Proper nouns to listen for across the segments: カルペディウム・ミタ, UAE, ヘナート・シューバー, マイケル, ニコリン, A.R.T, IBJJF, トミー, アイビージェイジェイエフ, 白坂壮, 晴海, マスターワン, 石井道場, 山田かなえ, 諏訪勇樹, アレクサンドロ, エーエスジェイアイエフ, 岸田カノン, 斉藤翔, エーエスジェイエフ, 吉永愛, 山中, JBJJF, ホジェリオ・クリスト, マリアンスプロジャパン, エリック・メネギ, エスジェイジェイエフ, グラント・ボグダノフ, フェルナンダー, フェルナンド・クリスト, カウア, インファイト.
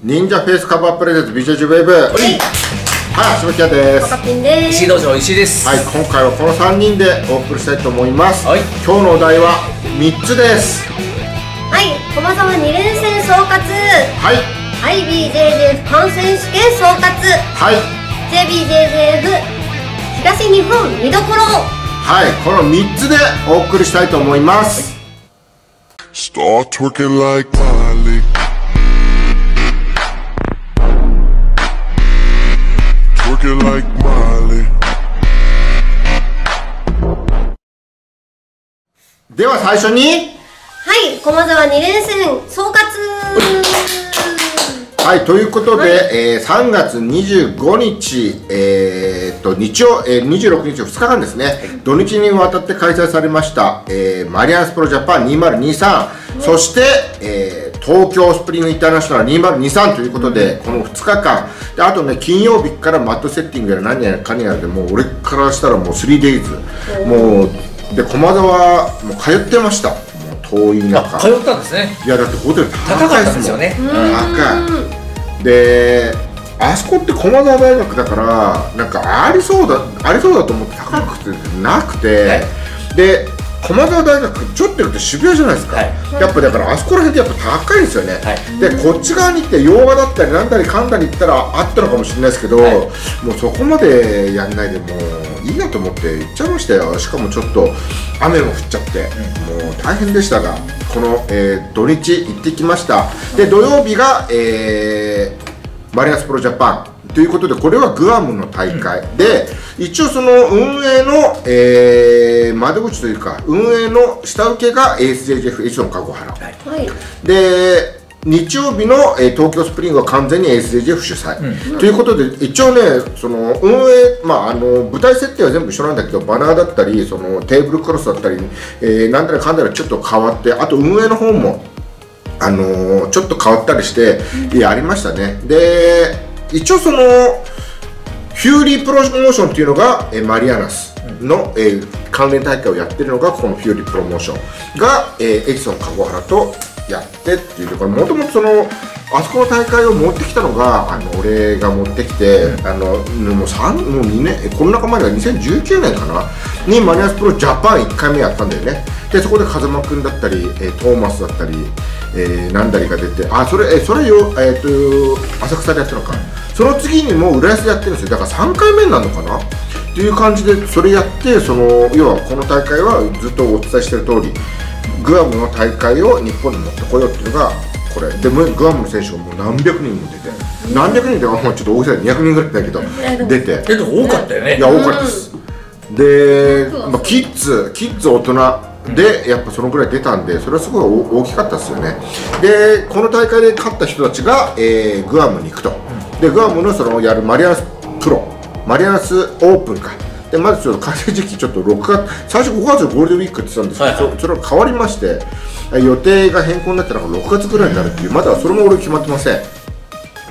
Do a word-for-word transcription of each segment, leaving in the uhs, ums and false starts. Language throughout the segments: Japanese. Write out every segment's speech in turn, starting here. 忍者フェイスカバープレゼンツ ビージェージェーエフ はい、柴木屋です。岡ピンです。石井道場石井です。はい、今回はこのさんにんでお送りしたいと思います。はい、今日のお題はみっつです。はい、駒沢に連戦総括。はい、 アイビージェージェーエフ 日本選手権総括。はい、 ジェイビージェージェーエフ 東日本見どころ。はい、このみっつでお送りしたいと思います。はい、では最初に、はい、駒沢に連戦総括。はい、ということで、はい、えー、さんがつにじゅうごにち、えー、っと日曜、えー、にじゅうろくにちふつかかんですね、はい、土日にわたって開催されました、えー、マリアンスプロジャパンにせんにじゅうさん、うん、そして、えー東京スプリングインターナショナルにせんにじゅうさんということで、このふつかかんで、あとね、金曜日からマットセッティングやら何やらかにやらで、もう俺からしたらもう スリーデイズ、もうで駒沢もう通ってました。もう遠い中通ったんですね。いやだってホテル高いですもんね。高いで、あそこって駒沢大学だからなんかありそうだありそうだと思って高くてなくて、はい、で駒沢大学ちょっと寄って渋谷じゃないですか、はい、やっぱだからあそこら辺ってやっぱ高いですよね、はい、でこっち側に行って洋画だったりなんだりかんだり行ったらあったのかもしれないですけど、はい、もうそこまでやんないでもういいなと思って行っちゃいましたよ。しかもちょっと雨も降っちゃって、はい、もう大変でしたがこの、えー、土日行ってきました。で土曜日が、えー、マリナスプロジャパンということで、これはグアムの大会、うん、で一応その運営の、えー、窓口というか運営の下請けが エーエスジェイジェイエフ 一の籠原、はい、で日曜日の、えー、東京スプリングは完全に エーエスジェイジェイエフ 主催、うん、ということで一応ねその運営、まあ、あの舞台設定は全部一緒なんだけどバナーだったりそのテーブルクロスだったり、えー、なんだらかんだらちょっと変わって、あと運営の方も、あのー、ちょっと変わったりして、うん、やりましたね。で一応そのヒューリープロモーションというのがえマリアナスの、うん、えー、関連大会をやってるのがこのヒューリープロモーションが、えー、エジソン籠原とやってっていうところ、もともとそのあそこの大会を持ってきたのがあの俺が持ってきて、うん、あのもうさんもうにねんコロナ禍前のにせんじゅうきゅうねんかなにマリアナスプロジャパンいっかいめやったんだよね。でそこで風間君だったり、えー、トーマスだったり、えー、なんだりが出て、あそれ、えー、それよ、えー、と浅草でやったのか、その次にもう浦安でやってるんですよ。だからさんかいめになるのかなっていう感じでそれやって、その要はこの大会はずっとお伝えしてる通りグアムの大会を日本に持ってこようっていうのがこれで、グアムの選手がもう何百人も出て、何百人ってもうちょっと大きさでにひゃくにんぐらいだけど出て、えでも多かったよね。いや多かったです。で、まあ、キッズキッズ大人でやっぱそのぐらい出たんで、それはすごい大きかったですよね。でこの大会で勝った人たちが、えー、グアムに行くと、でグアムのそのやるマリアナスプロマリアナスオープンかで、まずちょっと開催時期ちょっとろくがつ、最初ごがつのゴールデンウィークって言ってたんですけど、はい、そ, それが変わりまして予定が変更になったのがろくがつぐらいになるっていう、まだそれも俺決まってませんっ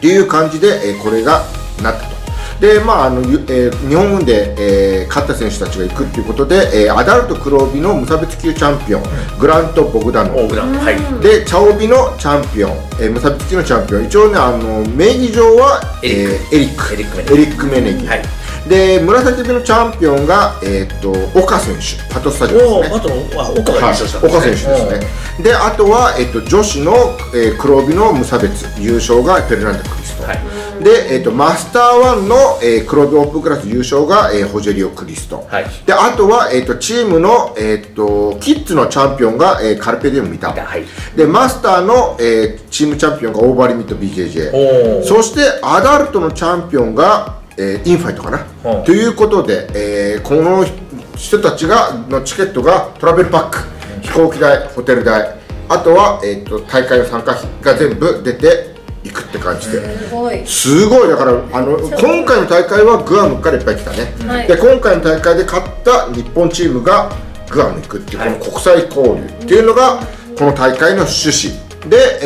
ていう感じで、えー、これがなったと。でまああのえー、日本で、えー、勝った選手たちが行くということで、えー、アダルト黒帯の無差別級チャンピオン、うん、グラント・ボグダノフ、はい、で茶帯のチャンピオン、えー、無差別級のチャンピオン、一応ねあの名義上はエリック・メネギ、はい、で紫帯のチャンピオンが、えー、と岡選手、パトスタジオですね。あとは岡が優勝したんですね。岡選手ですね。であとは、えー、と女子の、えー、黒帯の無差別優勝がフェルナンド・クリスト、はい、でえー、とマスターワンの、えー、黒帯オープンクラス優勝が、えー、ホジェリオ・クリスト、はい、であとは、えー、とチームの、えー、とキッズのチャンピオンが、えー、カルペディウム・ミタ、はい、でマスターの、えー、チームチャンピオンがオーバーリミット ビージェイジェイ、 そしてアダルトのチャンピオンが、えー、インファイトかなということで、えー、この人たちがのチケットがトラベルパック、うん、飛行機代、ホテル代、あとは、えー、と大会の参加費が全部出て行くって感じで、すごい、すごいだからあの今回の大会はグアムからいっぱい来たね、はい、で今回の大会で勝った日本チームがグアムに行くっていう、はい、この国際交流っていうのがこの大会の趣旨で、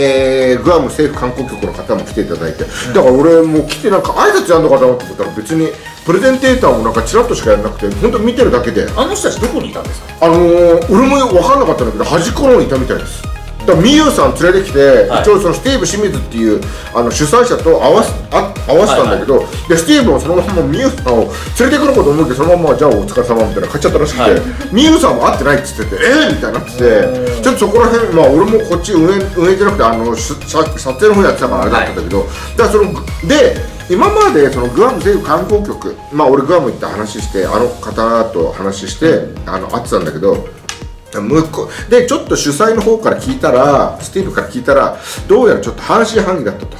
えー、グアム政府観光局の方も来ていただいて、うん、だから俺もう来てなんか挨拶やんのかなと思ったら別にプレゼンテーターもなんかちらっとしかやらなくて、本当見てるだけで。あの人たちどこにいたんですか？あのー、俺も分かんなかったんだけど端っこの方にいたみたいです。だからミユさん連れてきて、はい、一応そのスティーブ清水っていうあの主催者と合わせあ合わせたんだけど、はいはい、でスティーブもそのままミユさんを連れてくること思うけどそのままじゃあお疲れ様みたいな買っちゃったらしくて、はい、ミユさんも会ってないっつっててえー、みたいになっててちょっとそこら辺まあ俺もこっち運営運営じゃなくてあの撮影の方やってたからあれだったんだけど、はい、だからそので。今までそのグアム政府観光局、まあ、俺グアム行った話してあの方と話してあの会ってたんだけど向こうでちょっと主催の方から聞いたらスティーブから聞いたらどうやらちょっと半信半疑だったと、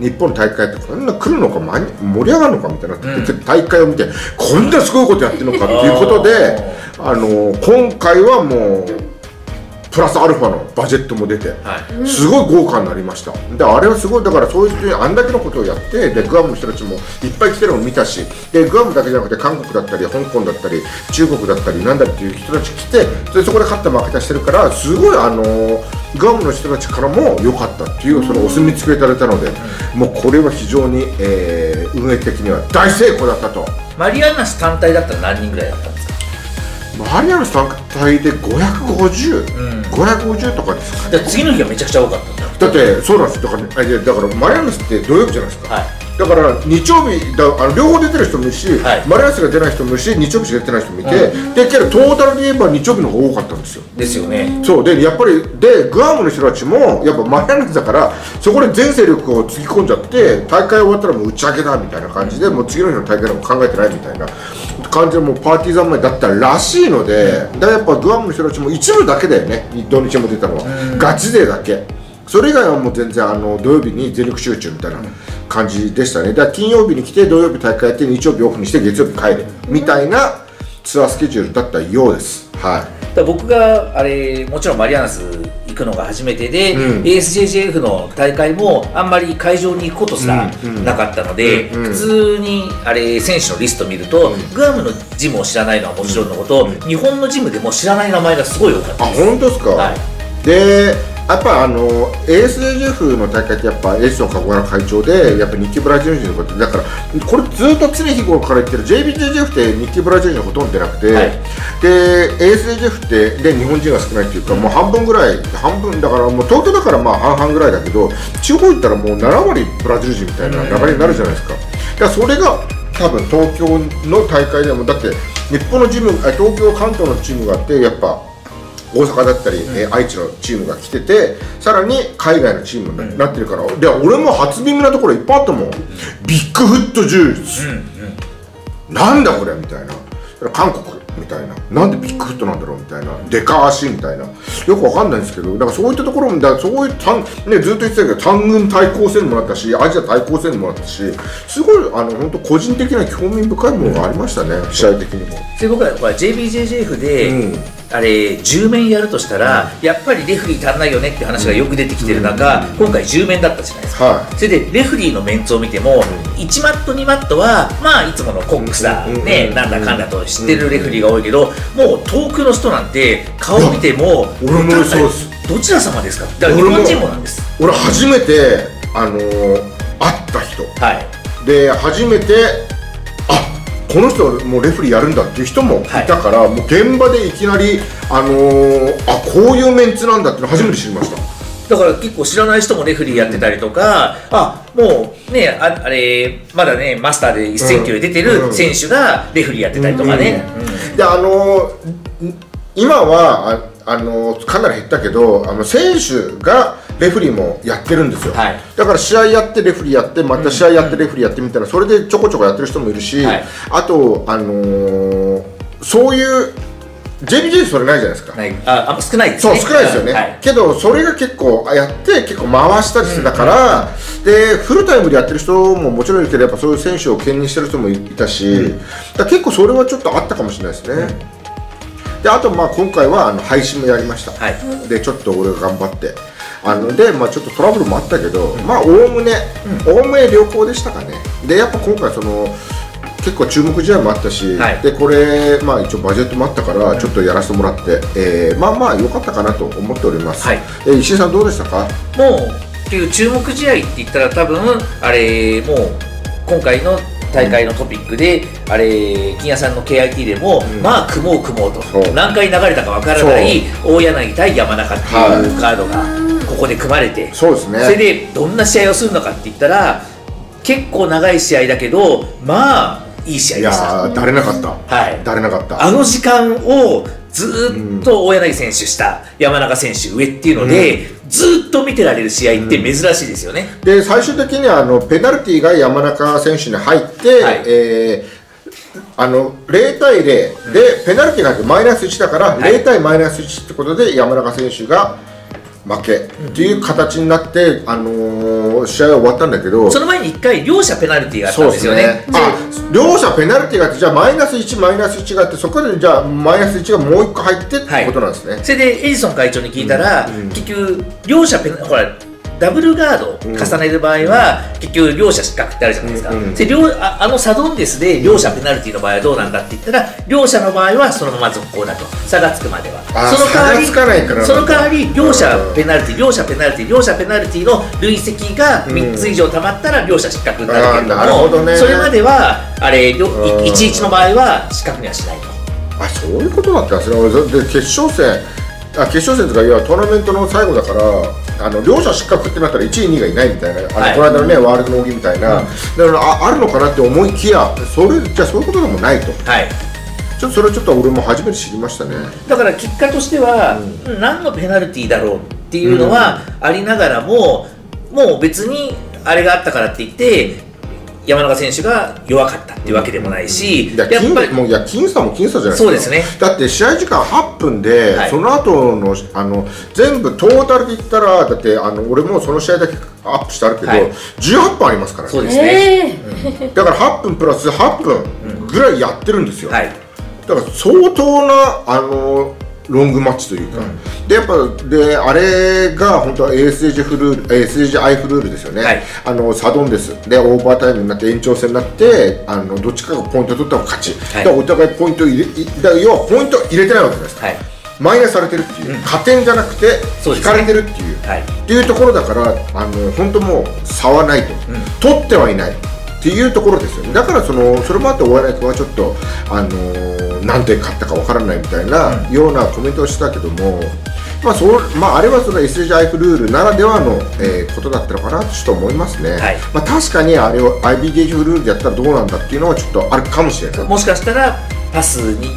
うん、日本大会ってこんな来るのか盛り上がるのかみたいな、うん、大会を見てこんなすごいことやってるのかっていうことであの今回はもう。プラスアルファのバジェットも出て、はい、すごい豪華になりました。であれはすごいだからそういうあんだけのことをやってでグアムの人たちもいっぱい来てるのを見たしでグアムだけじゃなくて韓国だったり香港だったり中国だったりなんだりっていう人たち来てでそこで勝った負けたしてるからすごいあのー、グアムの人たちからも良かったっていうそのお墨付きをいただいたので、うん、もうこれは非常に、えー、運営的には大成功だったと。マリアナ氏単体だったら何人ぐらいだったんですか？マリアナス単体でごひゃくごじゅう、ごひゃくごじゅうとかですかね。次の日はめちゃくちゃ多かったんだよ。だってそうなんです。だから、だからマリアナスって土曜日じゃないですか。はい、だから日曜日だあの両方出てる人もいるし、はい、マリアナスが出ない人もいるし、日曜日しか出てない人もいて、うん、でけどトータルで言えば日曜日の方が多かったんですよ。ですよね。そうでやっぱりでグアムの人たちもやっぱマリアナスだからそこで全勢力をつぎ込んじゃって大会終わったらもう打ち上げだみたいな感じで、うん、もう次の日の大会でも考えてないみたいな。完全にもうパーティー三昧だったらしいので、だからやっぱグアムの人たちも一部だけだよね、土日も出たのは、ガチ勢だけ、それ以外はもう全然あの土曜日に全力集中みたいな感じでしたね、だから金曜日に来て、土曜日大会やって、日曜日オフにして、月曜日帰るみたいなツアースケジュールだったようです。はい、だから僕があれもちろんマリアナス行くのが初めてで、うん、エーエスジェージェーエフ の大会もあんまり会場に行くことすらなかったので、うんうん、普通にあれ選手のリスト見ると、うん、グアムのジムを知らないのはもちろんのこと、うん、日本のジムでも知らない名前がすごい多かったです。あ、本当ですか。はい、でやっぱあの エーエスジェージェーエフ の大会ってやっぱエースのカゴヤの会長でやっぱ日系ブラジル人のことだからこれずっと常日頃から言ってる ジェイビージェイジェーエフ って日系ブラジル人ほとんど出なくて、はい、で エーエスジェージェーエフ ってで日本人が少ないっていうかもう半分ぐらい半分だからもう東京だからまあ半々ぐらいだけど地方行ったらもうななわりブラジル人みたいな流れになるじゃないですか。だからそれが多分東京の大会でもだって日本のチーム東京関東のチームがあってやっぱ大阪だったり、うん、え愛知のチームが来ててさらに海外のチームになってるから、うん、で俺も初耳なところいっぱいあったもん、うん、ビッグフット柔術、うん、なんだこれみたいな韓国みたいななんでビッグフットなんだろうみたいなデカ足みたいなよくわかんないんですけどだからそういったところもだそういうたん、ね、ずっと言ってたけど単軍対抗戦もあったしアジア対抗戦もあったしすごいあの本当個人的な興味深いものがありましたね、うん、試合的にも。で僕は ジェイビージェイジェーエフ で、うんあれじゅうめんやるとしたら、うん、やっぱりレフリー足らないよねって話がよく出てきてる中、うん、今回じゅうめんだったじゃないですか、はい、それでレフリーのメンツを見ても、うん、いちマットにマットはまあいつものコックスだ、うん、ね、うん、なんだかんだと知ってるレフリーが多いけど、うん、もう遠くの人なんて顔見ても俺もそうです。どちら様ですか？だから日本人もなんです。俺初めて、あのー、会った人、はい、で初めてこの人はもうレフェリーやるんだっていう人もいたから、はい、もう現場でいきなり、あのー、あこういうメンツなんだっていうの初めて知りました。だから結構知らない人もレフェリーやってたりとか、うん、あもうね あ, あれまだねマスターでせんキロ出てる選手がレフェリーやってたりとかね。であのー、今はあ、あのー、かなり減ったけどあの選手がレフリーもやってるんですよ、はい、だから試合やってレフリーやってまた試合やってレフリーやってみたいなそれでちょこちょこやってる人もいるし、はい、あと、あのー、そういう ジェイビージェー それないじゃないですか。ないああ少ないですね。そう少ないですよね、はい、けどそれが結構やって結構回したりしてたから、うん、でフルタイムでやってる人ももちろんいるけどやっぱそういう選手を兼任してる人もいたし、うん、だから結構それはちょっとあったかもしれないですね、うん、であとまあ今回はあの配信もやりました、はい、でちょっと俺が頑張ってあのでまあ、ちょっとトラブルもあったけど、うん、まあおおむね、おおむね良好でしたかね。で、やっぱ今回その、結構注目試合もあったし、はい、でこれ、まあ、一応バジェットもあったから、ちょっとやらせてもらって、うんえー、まあまあ良かったかなと思っております。はい、え石井さん、どうでしたか？もう、っていう注目試合って言ったら、多分あれ、もう今回の大会のトピックで、あれ金谷さんの ケーアイティー でも、うん、まあ組もう組もうと、何回流れたかわからない大柳対山中っていうカードがここで組まれて、はい、そうですね、それでどんな試合をするのかって言ったら結構長い試合だけど、まあいい試合でした。いやー、だれなかった、はい、だれなかった。あの時間をずっと大柳選手下、山中選手上っていうので、うん、ずっと見てられる試合って珍しいですよね。うん、で最終的にはあのペナルティーが山中選手に入って、はい、えーあのゼロたいゼロで、うん、ペナルティーがマイナスいちだから、はい、ゼロたいマイナスいちってことで山中選手が負けっていう形になって、うん、あのー、試合は終わったんだけど、その前にいっかい両者ペナルティーがあったんですよね。両者ペナルティーがあって、じゃあマイナスいちマイナスいちがあって、そこでじゃあマイナスいちがもういっこ入ってってことなんですね。はい、それでエジソン会長に聞いたら、うんうん、結局両者ペナほらダブルガードを重ねる場合は、うん、結局両者失格ってあるじゃないですか。うんうん、で両 あ, あのサドンデスで両者ペナルティーの場合はどうなんだって言ったら、両者の場合はそのまま続行だと、差がつくまでは。その代わり差がつかないから、その代わり両者ペナルティー、両者ペナルティー、両者ペナルティーの累積がみっつ以上たまったら両者失格になるけれども、うんどね、それまではあれいちたいいちの場合は失格にはしないと。あ、そういうことだったんですね。で決勝戦あ決勝戦とか、いやトーナメントの最後だからあの両者失格ってなったらいちいにいがいないみたいな、あの、はい、この間のね、うん、ワールドの扇みたいな、うん、だから あ, あるのかなって思いきや、それじゃあそういうことでもないと。はい、ちょっとそれちょっと俺も初めて知りましたね。だから結果としては、うん、何のペナルティーだろうっていうのはありながらも、うん、もう別にあれがあったからって言って山中選手が弱かったっていうわけでもないし、やっぱりもういや僅差も僅差じゃないですか。そうですね。だって試合時間はっぷんで、はい、その後のあの全部トータルでいったら、だってあの俺もその試合だけアップしてあるけど、はい、じゅうはっぷんありますからね。そうですね。うん、だからはっぷんプラスはっぷんぐらいやってるんですよ。はい、だから相当なあのロングマッチというか、うん、でやっぱであれが本当は エーエスジェイエフ ルール、エーエスジェイアイエフ ルールですよね。はい、あのサドンデスでオーバータイムになって延長戦になって、あのどっちかがポイント取ったら勝ち、はい、だからお互いポイント入れだ要はポイント入れてないわけじゃないですか。はい、マイナスされてるっていう、うん、加点じゃなくて引かれてるっていう、はい、っていうところだから、あの本当もう差はないと、うん、取ってはいないっていうところですよね。だからそのそれもあって大柳君はちょっとあのー、何点勝ったかわからないみたいなようなコメントをしたけども、まあそまあ、あれはその エスジェイジェイエフ ルールならではの、えー、ことだったのかなとちょっと思いますね。はい、まあ確かにあれを アイビージェイジェイエフ ルールでやったらどうなんだっていうのはちょっとあるかもしれない。もしかしたらパスに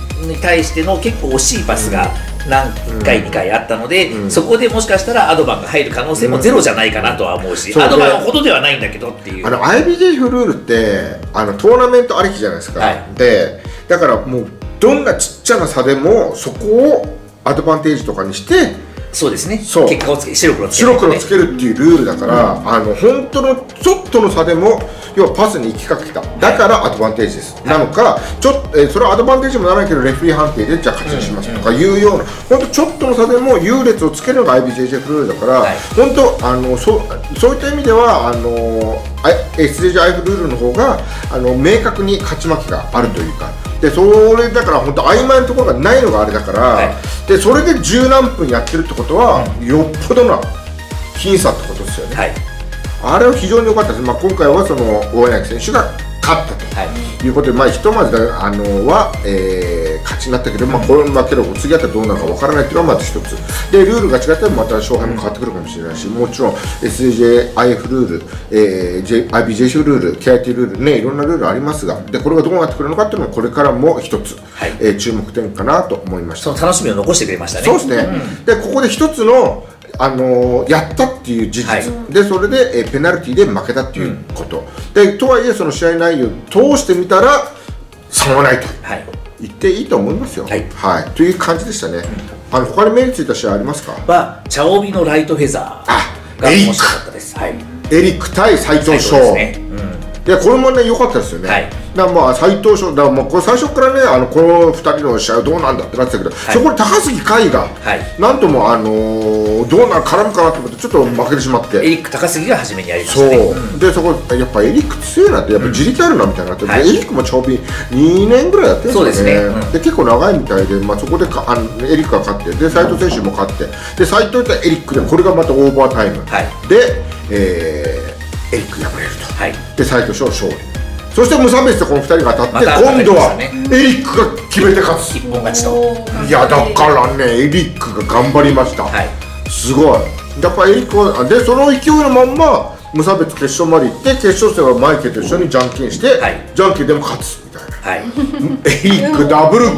対しての結構惜しいパスが、うん何回にかいあったので、うん、そこでもしかしたらアドバンが入る可能性もゼロじゃないかなとは思うし、うん、うアドバンほどではないんだけどっていう。あの アイビージェイエフ ルールってあのトーナメントありきじゃないですか。はい、でだからもうどんなちっちゃな差でもそこをアドバンテージとかにして、そうですね、結果をつけ白黒つける、ね、白黒つけるっていうルールだから、うん、あの本当のちょっとの差でも要はパスに行きかけた、だからアドバンテージです、はい、なのかちょっと、えー、それはアドバンテージもならないけどレフェリー判定でじゃあ勝ちにしますとかいうような、本当ちょっとの差でも優劣をつけるのが アイビージェイジェイエフ ルールだから、はい、本当あの そ, そういった意味ではあの エスジェイジェイエフ ルールの方があの明確に勝ち負けがあるというか、でそれだから本当曖昧なところがないのがあれだから、はい、でそれで十何分やってるってことは、うん、よっぽどな僅差ってことですよね。はい、あれは非常に良かったです。まあ、今回はその大柳選手が勝ったと、はい、いうことで、まあ、ひとまずあのは、えー、勝ちになったけど、まあ、これ負ければ次あったらどうなるか分からないというのはまずひとつで、ルールが違ったらまた勝敗も変わってくるかもしれないし、もちろん エスジェイジェイエフ ルール、えー、アイビージェイジェイエフ ルール、ケーアイティー ルール、ね、いろんなルールありますが、でこれがどうなってくるのかというのはこれからもひとつ、はい、えー、注目点かなと思いました。その楽しみを残してくれましたね。そうですね、うん、でここでひとつのあのー、やったっていう事実、はい、でそれで、えー、ペナルティーで負けたっていうこと、うん、でとはいえその試合内容を通してみたら差はないと言っていいと思いますよ。はい、はい、という感じでしたね。うん、あの他に目についた試合ありますか？はチャオビのライトフェザーが面白かったです。はい、エリック対斉藤翔、いやこれもね良かったですよね。はい、だからまあ斉藤翔だからもうこれ最初からね、あのこのふたりの試合どうなんだってなってたけど、はい、そこで高杉海が、はい、なんともあのー、どうなる絡むかなと思ってちょっと負けてしまって、うん、エリック高杉が初めにやりましたね。そう、うん、でそこやっぱエリック強いなってやっぱ自力あるなみたいなって、うん、エリックも長尾にねんぐらいやってるんですよね。そうですね、うん、で結構長いみたいで、まあ、そこでかあのエリックが勝ってで斉藤選手も勝ってで斉藤とエリックでこれがまたオーバータイム、はい、で、えー、エリック敗れると。はい、で斉藤翔勝利そして無差別でこのふたりが当たって、今度はエリックが決めて勝つ、一本勝ちと。いやだからね、エリックが頑張りました。すごい。やっぱエリックはで、その勢いのまんま無差別決勝まで行って、決勝戦はマイケルと一緒にじゃんけんして、じゃんけんでも勝つみたいな。エリックダブル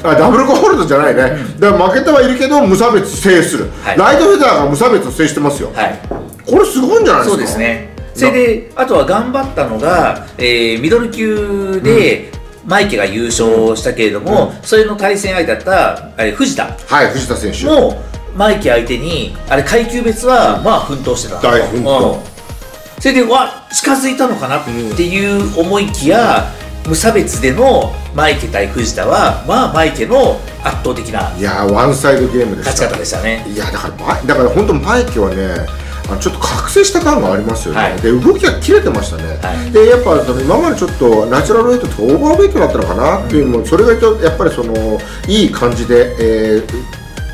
ダブルゴールドじゃないね、だから負けてはいるけど無差別制する、ライトフェザーが無差別を制してますよ。これすごいんじゃないですか。そうですね。それであとは頑張ったのが、えー、ミドル級でマイケが優勝したけれども、うん、それの対戦相手だった藤田、はい、藤田選手もマイケ相手に、あれ階級別はまあ奮闘してた、大奮闘。それでわ近づいたのかなっていう思いきや、うん、無差別でのマイケ対藤田はまあマイケの圧倒的な、いやワンサイドゲームでした。勝ち方でしたね。いやだからだから本当マイケはね、ちょっと覚醒した感がありますよね。はい、で動きが切れてましたね。はい、でやっぱ今までちょっとナチュラルウェイトとかオーバーウェイトだったのかなっていうのも、それがやっぱりそのいい感じで、えー、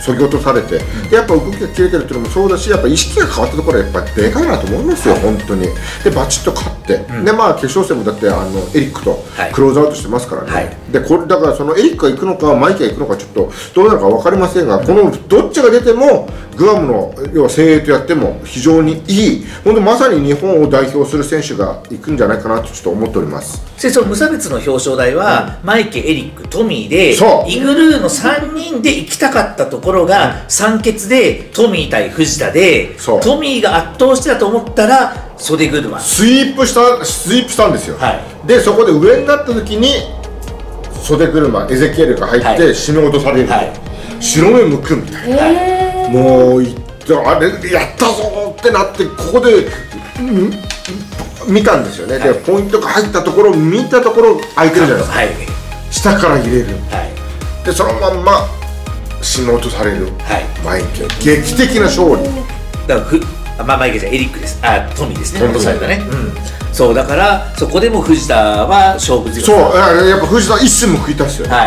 削ぎ落とされて、でやっぱ動きが切れてるっていうのもそうだし、やっぱ意識が変わったところはやっぱりでかいなと思いますよ、はい、本当に。でバチッと勝って、うん、でまあ決勝戦もだってあのエリックとクローズアウトしてますからね。はい、でこれだからそのエリックが行くのかマイケが行くのかちょっとどうなるか分かりませんが、このどっちが出てもグアムの要は精鋭とやっても非常にいい、本当まさに日本を代表する選手がいくんじゃないかなとちょっと思っております。その無差別の表彰台は、うん、マイケ、エリック、トミーでイグルーのさんにんで行きたかったところがさん決でトミー対藤田で、トミーが圧倒してたと思ったら袖車スイープしたスイープしたんですよ。はい、でそこで上になった時に袖車エゼキエルが入って死ぬ落とされる、はい、白目向くみたいな。はい、もういあれやったぞってなって、ここで、うん、見たんですよね。はい、でポイントが入ったところを見たところ空いてるじゃないですか、はい、下から入れる、はい、でそのまんま死のうとされる、はい、マイケ劇的な勝利だから、まあ、マイケじゃエリックです、あトミーですね、落とされたね、うん、そうだからそこでも藤田は勝負強かった。そうやっぱ藤田一瞬も食いたっすよね。は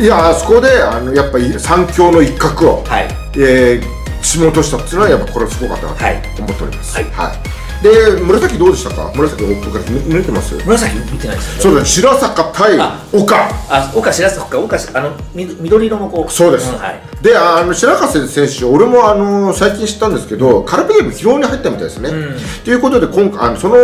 い、いやあそこであのやっぱり三強の一角を、はい、えー、締め落としたっていうのはやっぱこれはすごかったなと思っております。はい、はい、で紫どうでしたか。紫オープンから見れてます。紫見てないですよね。そうです、白坂対岡、あ岡白坂岡あの緑色の子、そうです、うん、はい、であの白坂選手、俺もあの最近知ったんですけど、カルペディウム非常に入ったみたいですね。うん、ということで今回あのその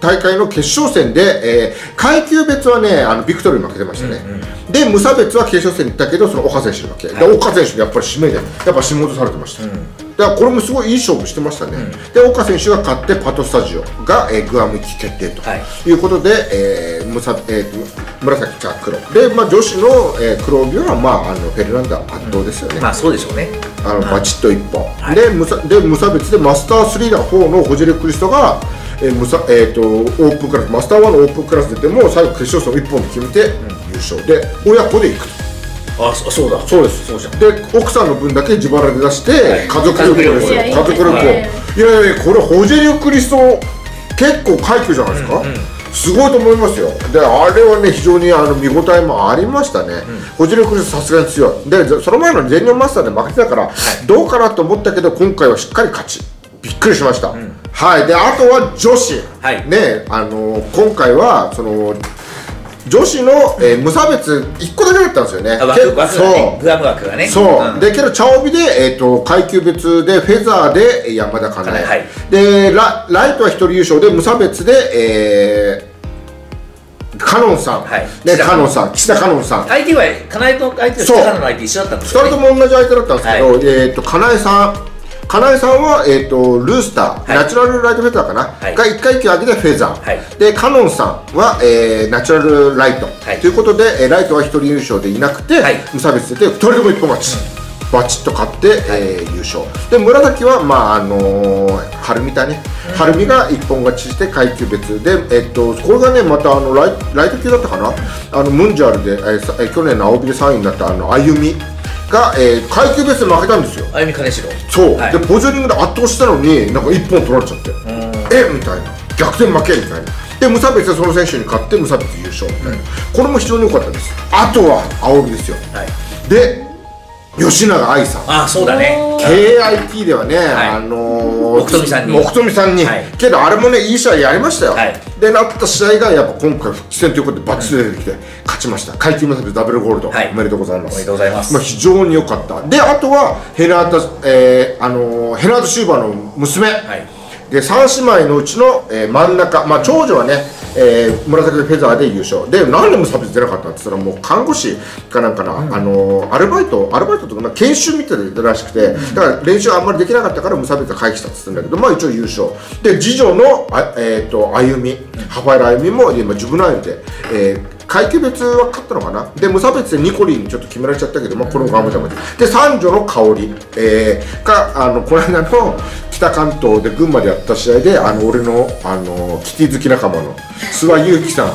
大会の決勝戦で、えー、階級別はねあのビクトリーに負けてましたね。うん、うん、で無差別は決勝戦に行ったけどその岡選手に負け、はい、で岡選手がやっぱり締めでやっぱ仕事されてました。うん、だからこれもすごいいい勝負してましたね。うん、で岡選手が勝ってパトスタジオが、えー、グアム行き決定と、はい、いうことで、えー無差えー、紫か黒で、まあ、女子の、えー、黒帯は、まあ、あのフェルナンダー圧倒ですよね。うん、まあそうでしょうね。あのバチッと一本、はい、で無差で無差別でマスタースリーの方のホジェレクリストがえー、むさえーとオープンクラスマスターワンのオープンクラスでも最後決勝戦をいっぽんで決めて優勝で、親子で行くと。あ、そうだそうです。そうじゃん。で奥さんの分だけ自腹で出して家族旅行ですよ、家族旅行。いやいやいや、これホジェリオ・クリスト結構快挙じゃないですか。すごいと思いますよ。であれはね非常にあの見応えもありましたね。ホジェリオ・クリストさすがに強い。でその前の全日本マスターで負けてたからどうかなと思ったけど、今回はしっかり勝ち、びっくりしました。うん、はい、であとは女子、はい、ね、あのー、今回はその女子の、えー、無差別いっこだけだったんですよね、グアム枠がね。そう、うん、でけど茶帯で、えー、と階級別でフェザーで山田かなえ、はい、で ラ, ライトはひとり優勝で無差別で、えーカノンさん、ね、カノンさん、岸田カノンさん。相手はかなえと相手と岸田の相手一緒だったんですよね。ふたりとも同じ相手だったんですけど、はい、えっとかなえさんかなえさんは、えー、とルースター、はい、ナチュラルライトフェザーかな、はい、がいっかい級上げでフェザー、はい、でカノンさんは、えー、ナチュラルライト、はい、ということで、えー、ライトはひとり優勝でいなくて、はい、無差別でふたりとも一本勝ち、うん、バチッと勝って、はい、えー、優勝で紫は、まああのー、晴海だね、うん、晴海が一本勝ちして階級別で、えー、とこれがねまたあのライ、ライト級だったかな、うん、あのムンジャールで、えー、去年の青帯でさんいになったあの歩みが、えー、階級別で負けたんですよ。あゆみ金城。そう、はい、でポジョニングで圧倒したのになんかいっぽん取られちゃって、えみたいな、逆転負けみたいな。で無差別でその選手に勝って無差別優勝みたいな、うん、これも非常に良かったです。あとは青木ですよ。はい、で吉永愛さん、ああそうだね、 ケーアイティー ではね、あの奥富さんに奥富さんにけどあれもねいい試合やりましたよ。でなった試合がやっぱ今回復帰戦ということでバッチリ出てきて勝ちました。階級無差別ダブルゴールドおめでとうございます。おめでとうございます。非常に良かった。であとはヘナート・シューバーの娘でさん姉妹のうちの真ん中、まあ長女はね紫フェザーで優勝で、なんで無差別出なかったって言ったらもう看護師かなんかな、あのアルバイトアルバイトとか研修みたいでらしくて、だから練習あんまりできなかったから無差別は回避したって言ったんだけど、まあ一応優勝で、次女のえっとあゆみ、ハファエルあゆみも今ジュブナイルで階級別は勝ったのかな。で無差別でニコリンにちょっと決められちゃったけど、まあこれも頑張ってもらってで三女の香織があのこの間の北関東で群馬でやった試合で、あの俺のあのキティ好き仲間の諏訪勇樹さん、ね、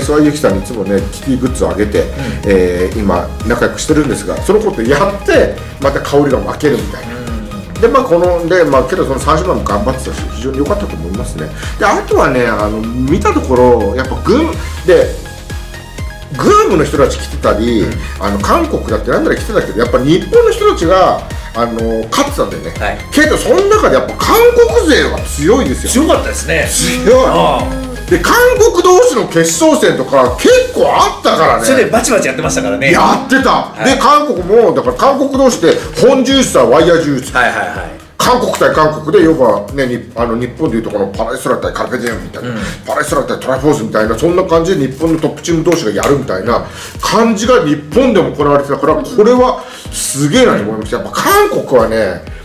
諏訪勇樹さんにいつもねキティグッズをあげて、うん、えー、今仲良くしてるんですが、そのことやってまた香りが負けるみたいな。でまあこのでまあけどそのさん姉妹も頑張ってたし非常に良かったと思いますね。であとはね、あの見たところやっぱ群でグアムの人たち来てたり、あの韓国だってなんだら来てたけど、やっぱり日本の人たちがあの勝ってたんだよね、はい、けどその中でやっぱ韓国勢は強いですよ。強かったですね。強いで韓国同士の決勝戦とか結構あったからね。それでバチバチやってましたからね。やってた、はい、で韓国もだから韓国同士で本柔術はワイヤー柔術、はいはいはい、韓国対韓国で、要はね、あの日本でいうとこのパレストラ対カルペディエムみたいな、うん、パレストラ対トライフォースみたいな、そんな感じで日本のトップチーム同士がやるみたいな感じが日本でも行われてたから、これはすげえなと思いました。やっぱ韓国はね、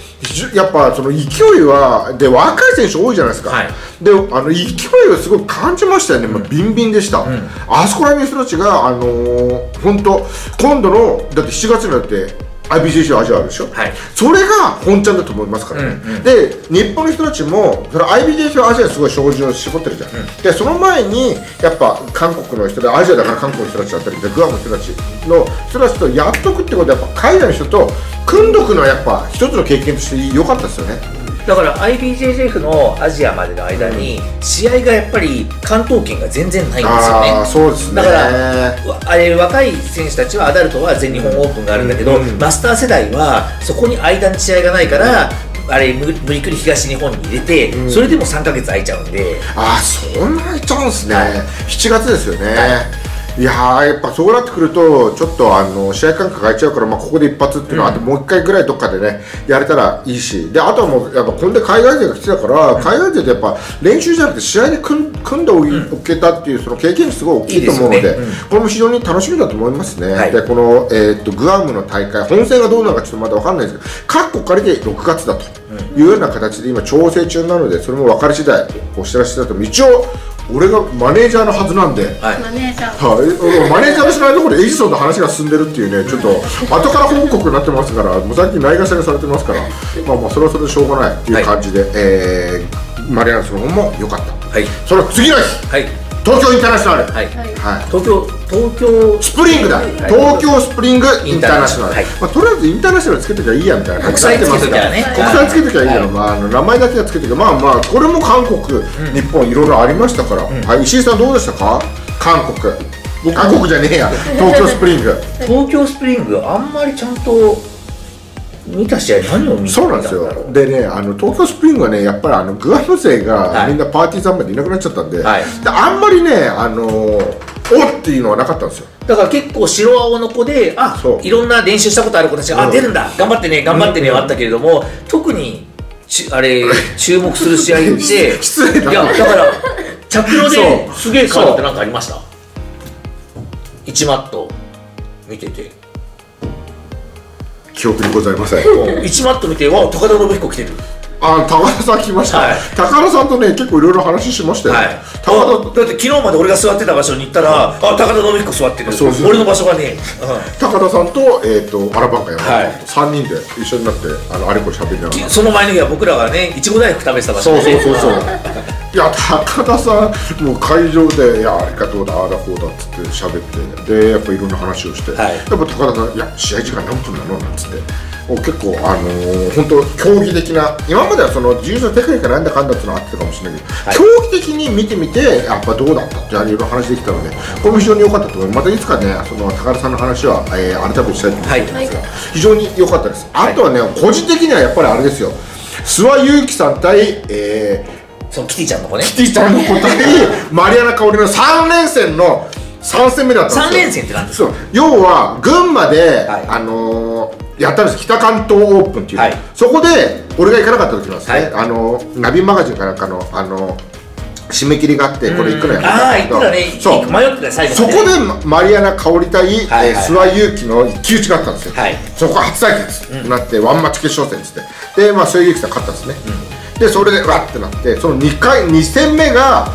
やっぱその勢いはで若い選手多いじゃないですか、はい、であの勢いをすごく感じましたよね、うん、ビンビンでした、うん、あそこら辺の人たちが、あのー、本当今度のだってしちがつになってアイビージェージェーエフ アジアあるでしょ、はい、それが本ちゃんだと思いますからね、うん、うん、で日本の人たちも アイビージェージェーエフ アジアすごい照準を絞ってるじゃん、うん、でその前にやっぱ韓国の人でアジアだから韓国の人たちだったりグアムの人たちの人たちとやっとくってことは、やっぱ海外の人と組んどくのはやっぱ一つの経験として良かったですよね。だから アイビージェージェーエフ のアジアまでの間に試合がやっぱり関東圏が全然ないんですよね。あー、そうですね。だからあれ若い選手たちはアダルトは全日本オープンがあるんだけど、うん、マスター世代はそこに間に試合がないから、うん、あれ無理くり東日本に入れて、うん、それでもさんかげつ空いちゃうんで、ああそんな空いちゃうんですね、はい、しちがつですよね、はい、いやーやっぱそうなってくるとちょっとあの試合間隔が空いちゃうから、まあ、ここで一発っていうのは、うん、あともういっかいぐらいどっかでねやれたらいいし、であとはもうやっぱこんで海外勢が来てたから、うん、海外勢ってやっぱ練習じゃなくて試合で組んでおけたっていうその経験すごい大きいと思うので、いいですよね、うん、これも非常に楽しみだと思いますね、はい、でこの、えー、っとグアムの大会本戦がどうなのかちょっとまだ分かんないですけど、各国からでろくがつだというような形で今調整中なので、それも分かり次第お知らせだと一応俺がマネージャーのはずなんで、マネージャーのしないところでエジソンの話が進んでるっていうね、ちょっと後から報告になってますから、もう最近ないがしろにされてますから、まあまあそれはそれでしょうがないっていう感じで、はい、えー、マリアナスの方も良かった、はい、その次の日、はい、東京インターナショナル、はい、はい、東京東京スプリングだ、はい、東京スプリングインターナショナル、はい、まあ、とりあえずインターナショナルつけてきゃいいやみたいな、国際つけてきゃね、国際つけてきゃいいや、まあ、あの名前だけはつけてきゃ、まあまあこれも韓国、うん、日本いろいろありましたから、うん、はい、石井さんどうでしたか韓国、うん、韓国じゃねえや東京スプリング東京スプリングあんまりちゃんと見た試合何を見たんだろう。そうなんですよ。でね、あの東京スプリングはね、やっぱりあのグアム勢がみんなパーティーザンまでいなくなっちゃったんで、はい、であんまりね、あのーおっていうのはなかったんですよ。だから結構白青の子で、あ、いろんな練習したことある子たちが、うん、あ、出るんだ、頑張ってね、頑張ってね、うん、はあったけれども、特にあれ注目する試合って失礼だ、いや、だから着用ですげえ変わってなんかありました。いちマット見てて記憶にございません。いちマット見て、わ、高田信彦来てる、あ、高田さん来ました、はい、高田さんとね結構いろいろ話しましたよ、はい、高田だって昨日まで俺が座ってた場所に行ったら、はい、あ、高田信彦座ってる、そうそう、俺の場所がね、うん、高田さんと、えーと、アラバンカやさんにんで一緒になって、あのあれこれ喋りながら、その前の日は僕らがねいちご大福食べてた場所で、そうそうそうそういや高田さんもう会場で「いやありがとうだああだこうだ」っつって喋って、でやっぱいろんな話をして、はい、やっぱ高田さん「いや試合時間何分なの?」なんつって。結構、あのー、本当競技的な、今まではその柔術のテクニックがなんだかんだっていうのはあってたかもしれないけど、はい、競技的に見てみてやっぱどうだったっていういろいろ話できたので、これも非常に良かったと思います。またいつかね、その高田さんの話は、えー、改めてしたいと思いますが、はい、非常に良かったです。あとはね、はい、個人的にはやっぱりあれですよ、諏訪勇樹さん対、えーそのキティちゃんの子ね、キティちゃんの子対マリアナ・カオリのさんれんせんのさんせんめだったんですよ。さんれんせんってなんですか。そう、要は群馬で、はい、あのー、やったんです、北関東オープンっていう、はい、そこで俺が行かなかった時なんですね、はい、あのー、ナビマガジンかなんかの、あのー締め切りがあって、これいくらやったんだけど、そこでマリアナ・カオリ対諏訪勇樹の一騎打ちがあったんですよ。そこ初対決になってワンマッチ決勝戦っつって、でまあ諏訪勇樹さん勝ったんですね。でそれでわってなって、そのに戦目が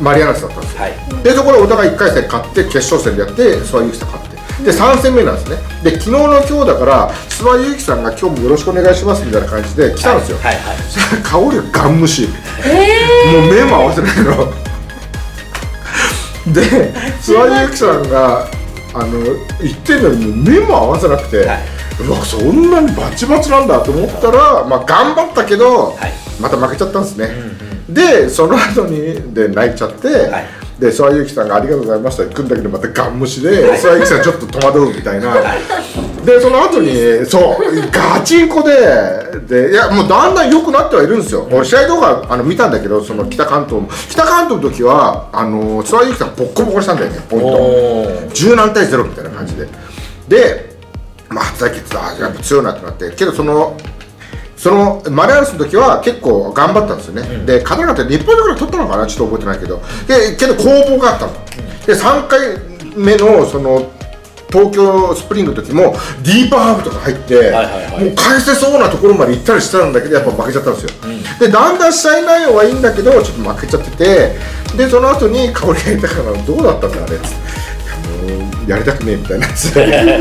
マリアナスだったんですよ。でそこでお互いいっかい戦勝って、決勝戦でやって諏訪勇樹さん勝って、でさん戦目なんですね。で昨日の今日だから、諏訪勇樹さんが今日もよろしくお願いしますみたいな感じで来たんですよ。カオリがガン無視、もう目も合わせないので、諏訪勇樹さんがあの言ってるのに目も合わせなくて、はい、うわそんなにバチバチなんだと思ったら、まあ頑張ったけど、はい、また負けちゃったんですね。うんうん、でその後にで泣いちゃって。はい、で諏訪勇樹さんが「ありがとうございました」って来るんだけど、またガン無視で諏訪勇樹さんちょっと戸惑うみたいなでその後にそうガチンコでで、いやもうだんだん良くなってはいるんですよ。俺試合動画あの見たんだけど、その北関東も北関東の時はあの諏訪勇樹さんボッコボコしたんだよね、ポイント十何対ゼロみたいな感じで、でまあ初対決だ、やっぱ強いなってなって、けどそのそのマリアナスの時は結構頑張ったんですよね、うん、で勝たなかった、日本だから取ったのかな、ちょっと覚えてないけど、でけど攻防があったの、うん、でさんかいめ の, その東京スプリングの時もディーパーハーフとか入って、もう返せそうなところまで行ったりしたんだけど、やっぱ負けちゃったんですよ、うん、でだんだん試合内容はいいんだけど、ちょっと負けちゃってて、でその後に香織がいたから、どうだったんだ、あれ。やりたくねえみたいなや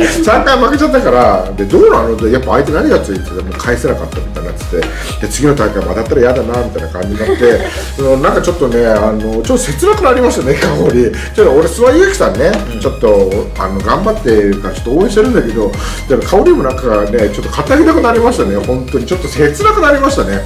つさんかい負けちゃったから、でどうなのでやっぱ相手何がついてても返せなかったみたいなやつで、で次の大会またったら嫌だなみたいな感じになってなんかちょっとね、あのちょっと切なくなりましたね、香織。ちょっと俺諏訪勇樹さんね、うん、ちょっとあの頑張ってるからちょっと応援してるんだけど、香織もなんかねちょっと肩ひどくなりましたね、本当にちょっと切なくなりましたね。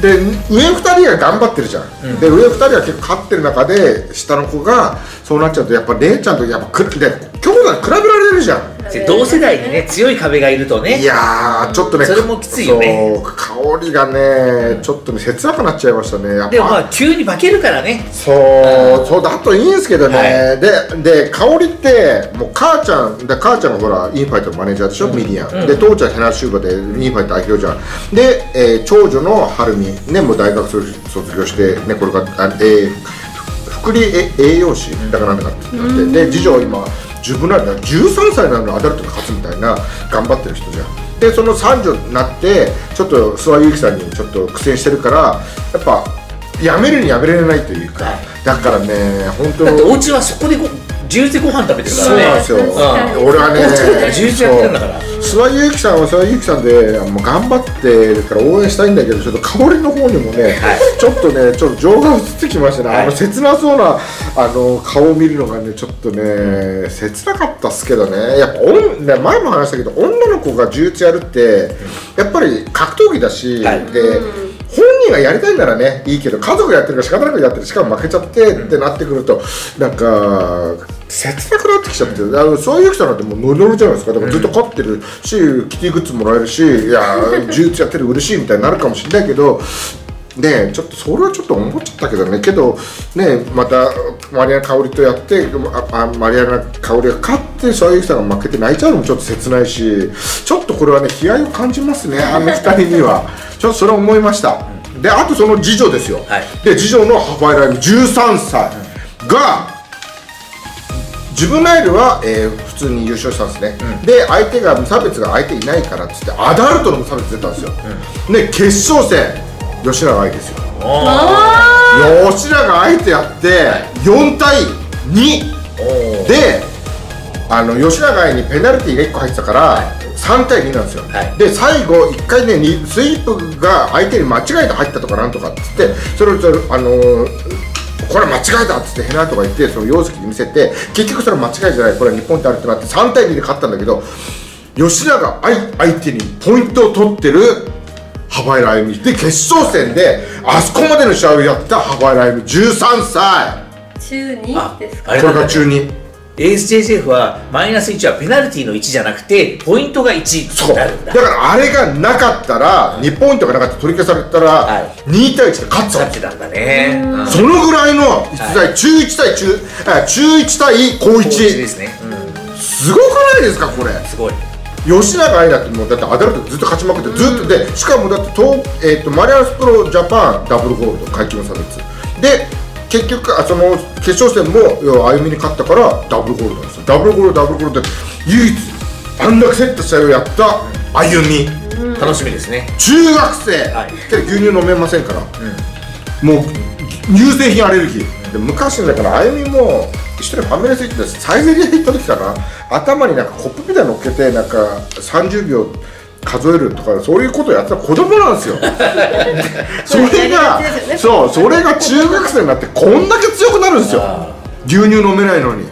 で上ふたりが頑張ってるじゃん、うん、で上ふたりが結構勝ってる中で下の子がそうなっちゃうと、やっぱ姉ちゃんとやっぱくで兄弟比べられるじゃん。同世代にね強い壁がいるとね、いやーちょっとね、それもきついよね。香りがねちょっとね切なくなっちゃいましたね。でもまあ急に化けるからね、そうそうだといいんですけどね。でで香りってもう母ちゃんで、母ちゃんがほらインファイトのマネージャーでしょ、ミリアンで、父ちゃんヘナシューバーでインファイト秋代ちゃんで、長女の春美ね、もう大学卒業してね、これが福利栄養士だからなんだってなって、で次女今自分なんだじゅうさんさいなのにアダルトが勝つみたいな頑張ってる人じゃん。でその三女になってちょっと諏訪勇樹さんにちょっと苦戦してるから、やっぱやめるにやめられないというか、だからね本当にだってお家はそこで柔術でご飯食べてるからね。そうなんですよ、俺はね諏訪勇樹さんは諏訪勇樹さんでもう頑張ってるから応援したいんだけど、ちょっと香りの方にもねちょっとねちょっと情が映ってきましたね。あの切なそうなあの顔を見るのがねちょっとね切なかったっすけどね。やっぱね前も話したけど、女の子が柔術やるってやっぱり格闘技だし、で本人がやりたいならねいいけど、家族やってるから仕方なくやってる、しかも負けちゃってってなってくるとなんか切なくなってきちゃって、あのそういう人なんてもうノリノリじゃないですか。だからずっと勝ってるし、キティグッズもらえるし、いや柔術やってる嬉しいみたいになるかもしれないけどね、ちょっとそれはちょっと思っちゃったけどね。けどね、またマリアナ・カオリとやって、あマリアナ・カオリが勝ってそういう人が負けて泣いちゃうのもちょっと切ないし、ちょっとこれはね悲哀を感じますね、あのふたりにはちょっとそれは思いました。であとその次女ですよ、はい、で次女のハファイライムじゅうさんさいが、ジュブナイルは、えー、普通に優勝したんですね、うん、で相手が無差別が相手いないからっつってアダルトの無差別出たんですよ、うん、で決勝戦吉永愛ですよ。吉永愛とやってよんたいにで、あの吉永愛にペナルティーがいっこ入ってたから、はいさんたいになんですよ、はい、で最後いっかいねスイープが相手に間違えて入ったとかなんとかっつって、それをあのー、これ間違えたっつってヘナとか言って、その容積に見せて結局それ間違いじゃない、これは日本ってあるってなってさんたいにで勝ったんだけど、吉永愛相手にポイントを取ってる幅井あゆみで、決勝戦であそこまでの試合をやった幅井あゆみじゅうさんさい、中にですか、これが中に エーエスジェイジェイエフ はマイナスいちはペナルティのいちじゃなくてポイントがいちになるんだ。だからあれがなかったら、にポイントがなかったら取り消されたらにたいいちで勝っちゃう、勝ってたんだね。そのぐらいの逸材、中いち対中いち対高いちですね。すごくないですかこれ。すごい。吉永愛だって、もうだってアダルトずっと勝ちまくって、ずっとで、しかもだってマリアスプロジャパンダブルゴールド解禁されてで、結局その決勝戦もあゆみに勝ったからダブルゴールドなんですよ。ダブルゴールドダブルゴールドで唯一あんな競った試合をやったあゆみ、楽しみですね。中学生、はい、牛乳飲めませんから、うん、もう乳製品アレルギーで、昔だからあゆみも一人ファミレス行ってたし、サイゼリア行った時かな、頭になんかコップみたいなの乗っけてなんかさんじゅうびょう数えるとか、そういうことをやってた子供なんですよ。それがそう、それが中学生になってこんだけ強くなるんですよ。牛乳飲めないのに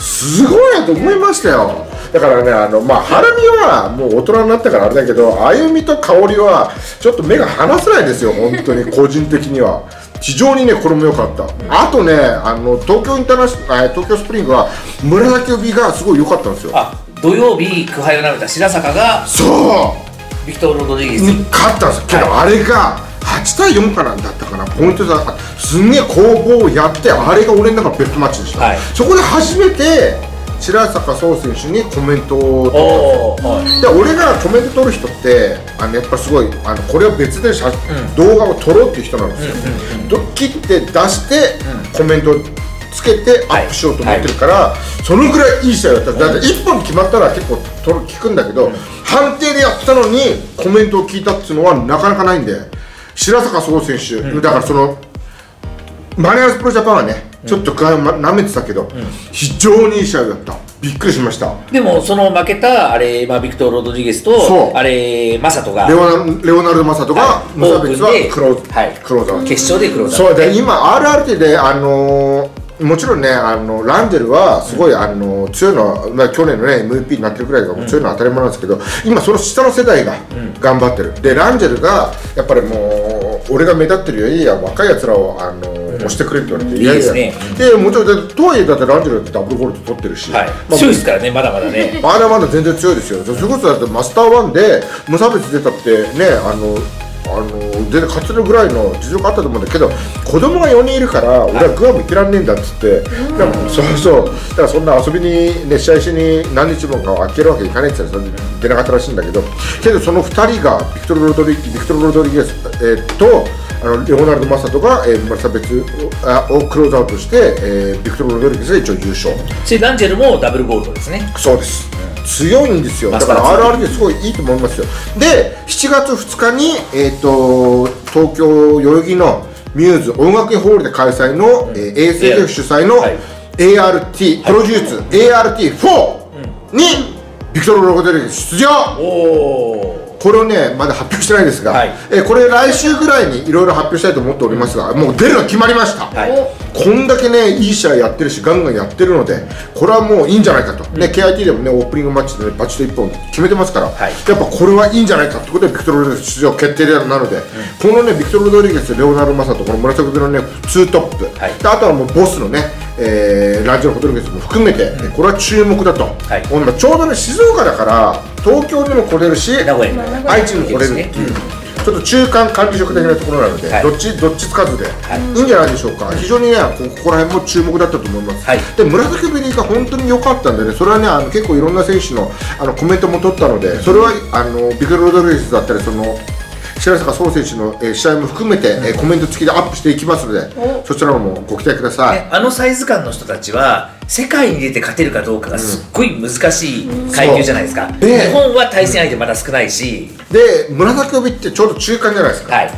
すごいなと思いましたよ。だからね、あのまあハラミはもう大人になったからあれだけど、あゆみと香りはちょっと目が離せないですよ本当に。個人的には非常にね、これも良かった。あとね、あの東京インターナショナル、東京スプリングは紫帯がすごい良かったんですよ。土曜日、苦杯を舐めた白坂がそうビクトル・ロドリゲスに勝ったんですけど、はい、あれがはちたいよんかなんだったかな、ポイント差すんげえ攻防をやって、あれが俺の中のベストマッチでした、はい、そこで初めて白坂壮選手にコメントを取ったんですよ。で、俺がコメント取る人ってあのやっぱすごい、あのこれを別で写、うん、動画を撮ろうっていう人なんですよ。切って出して、うん、コメントつけてアップしようと思ってるから、はいはい、そのぐらいいい試合だった。だっていっぽん決まったら結構聞くんだけど、うん、判定でやったのにコメントを聞いたっていうのはなかなかないんで、白坂壮選手、うん、だからそのマリアスプロジャパンはね、うん、ちょっとなめてたけど、うん、非常にいい試合だった。びっくりしました。でもその負けたあれ、まあ、ビクトル・ロドリゲスとあれマサトがレオナルド・マサトが無差別はクローザー、決勝でクローザー。そうで、今 アールアールティー であのーもちろんね、あのランデルはすごい、うん、あの強いのは、まあ、去年の、ね、エムブイピー になってるくらいが強いのは当たり前なんですけど、今、その下の世代が頑張ってる、うん、でランデルがやっぱりもう俺が目立ってるより若いやつらをあの、うん、押してくれって言われて、いやいや、ね、でもちろん、とはいえだってランデルだってダブルゴールド取ってるし、はい、まあ、強いですからね、まだまだね、まだまだ全然強いですよ。それこそだってマスターワンで無差別出たってね、あのあの全然勝てるぐらいの実力あったと思うんだけど、子供がよにんいるから俺はグアム行ってらんねえんだっつって、だからそうそう、だからそんな遊びに、ね、試合しに何日もか空けるわけいかないって言ったら出なかったらしいんだけど、けどそのふたりがビクトル・ロドリゲス、えー、とあのレオナルド・マサトが、えー、無差別をクローズアウトして、えー、ビクトル・ロドリゲスが一応優勝。それランジェルもダブルゴールドですね。そうです、強いんですよ。だから アールアールティー すごいいいと思いますよ。で、しちがつふつかに、えー、と東京代々木のミューズ音楽ホールで開催の、うん、エーエスジェイエフ 主催の エーアールティー、はい、プロデュース、はい、エーアールティーフォー にビクトル・ロドリゲス出場。これをね、まだ発表してないですが、はい、えこれ来週ぐらいにいろいろ発表したいと思っておりますが、もう出るの決まりました、はい、こんだけね、いい試合やってるし、ガンガンやってるので、これはもういいんじゃないかと、うん、ね、ケーアイティー でもね、オープニングマッチで、ね、バチッといっぽん決めてますから、はい、やっぱこれはいいんじゃないかということで、ビクトル・ロドリゲス出場決定なので、うん、このね、ビクトル・ロドリゲス、レオナルド・マサト、この紫色のね、ツートップ、はい、であとはもうボスのね、えー、ランジェル・ホドリゲスも含めて、うん、これは注目だと、はい、今ちょうどね、静岡だから、東京にも来れるし、愛知にも来れるっていう、ちょっと中間管理職的なところなので、どっちどっちつかずでいいんじゃないでしょうか。非常にね、ここら辺も注目だったと思います。で、紫ベリーが本当に良かったんでね、それはね、あの結構いろんな選手のあのコメントも取ったので、それはあのビクトル・ロドリゲスだったり、その白坂壮選手の試合も含めてコメント付きでアップしていきますので、そちらもご期待ください。あのサイズ感の人たちは世界に出て勝てるかどうかがすっごい難しい階級じゃないですか。日本は対戦相手まだ少ないし、で紫帯ってちょうど中間じゃないですか、はい、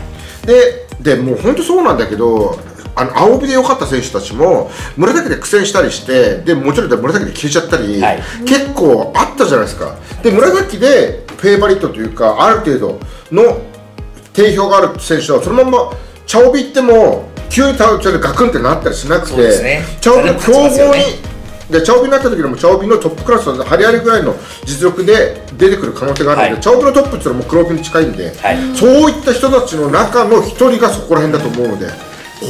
で, でもう本当そうなんだけど、あの青帯で良かった選手たちも紫で苦戦したりして、でもちろん紫で消えちゃったり、はい、結構あったじゃないですか。で紫でフェイバリットというか、ある程度の定評がある選手はそのまま茶帯行っても急にガクンってなったりしなくて、ね、茶帯の強豪にでチャオビになった時でもチャオビのトップクラスのハリハリぐらいの実力で出てくる可能性があるので、はい、チャオビのトップっていうのはもう黒帯に近いんで、はい、そういった人たちの中の一人がそこら辺だと思うので、